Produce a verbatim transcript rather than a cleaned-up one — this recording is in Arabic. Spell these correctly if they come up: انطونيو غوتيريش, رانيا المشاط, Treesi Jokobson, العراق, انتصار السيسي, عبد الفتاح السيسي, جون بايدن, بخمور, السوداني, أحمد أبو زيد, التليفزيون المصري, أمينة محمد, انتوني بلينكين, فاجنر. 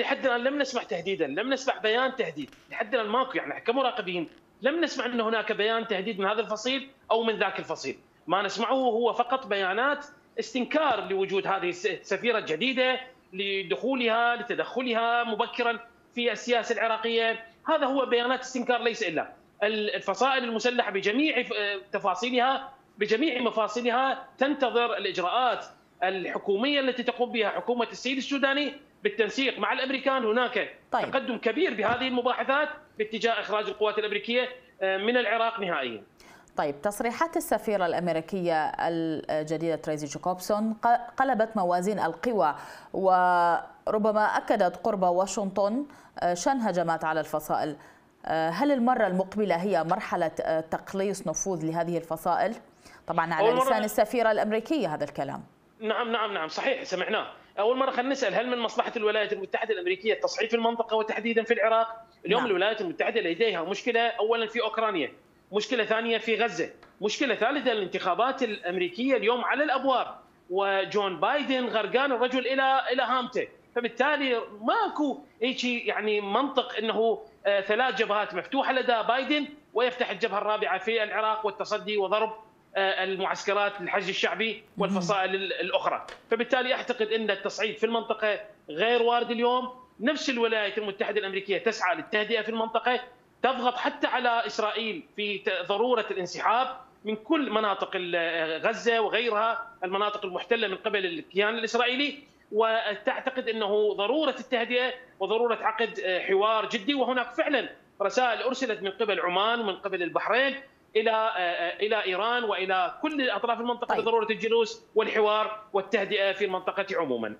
لحد الان لم نسمع تهديدا، لم نسمع بيان تهديد، لحد الان ماكو، يعني كمراقبين لم نسمع ان هناك بيان تهديد من هذا الفصيل او من ذاك الفصيل، ما نسمعه هو فقط بيانات استنكار لوجود هذه السفيره الجديده، لدخولها لتدخلها مبكرا في السياسه العراقيه، هذا هو بيانات استنكار ليس الا. الفصائل المسلحه بجميع تفاصيلها بجميع مفاصلها تنتظر الاجراءات الحكوميه التي تقوم بها حكومه السيد السوداني بالتنسيق مع الامريكان. هناك طيب. تقدم كبير بهذه المباحثات باتجاه اخراج القوات الامريكيه من العراق نهائيا. طيب، تصريحات السفيرة الأمريكية الجديدة تريزي جوكوبسون قلبت موازين القوى، وربما أكدت قرب واشنطن شن هجمات على الفصائل. هل المرة المقبلة هي مرحلة تقليص نفوذ لهذه الفصائل؟ طبعا على لسان السفيرة الأمريكية هذا الكلام. نعم نعم نعم صحيح سمعناه. أول مرة خلينا نسأل، هل من مصلحة الولايات المتحدة الأمريكية التصعيد في المنطقة وتحديدا في العراق؟ اليوم نعم. الولايات المتحدة لديها مشكلة، أولا في أوكرانيا، مشكلة ثانية في غزة، مشكلة ثالثة الانتخابات الأمريكية اليوم على الأبواب، وجون بايدن غرقان الرجل إلى إلى هامته، فبالتالي ماكو هيك يعني منطق أنه ثلاث جبهات مفتوحة لدى بايدن ويفتح الجبهة الرابعة في العراق والتصدي وضرب المعسكرات للحج الشعبي والفصائل الأخرى. فبالتالي أعتقد أن التصعيد في المنطقة غير وارد اليوم. نفس الولايات المتحدة الأمريكية تسعى للتهدئة في المنطقة، تضغط حتى على إسرائيل في ضرورة الانسحاب من كل مناطق غزة وغيرها، المناطق المحتلة من قبل الكيان الإسرائيلي، وتعتقد أنه ضرورة التهدئة وضرورة عقد حوار جدي. وهناك فعلا رسائل أرسلت من قبل عمان ومن قبل البحرين إلى إلى إيران وإلى كل أطراف المنطقة بضرورة الجلوس والحوار والتهدئة في المنطقة عموما.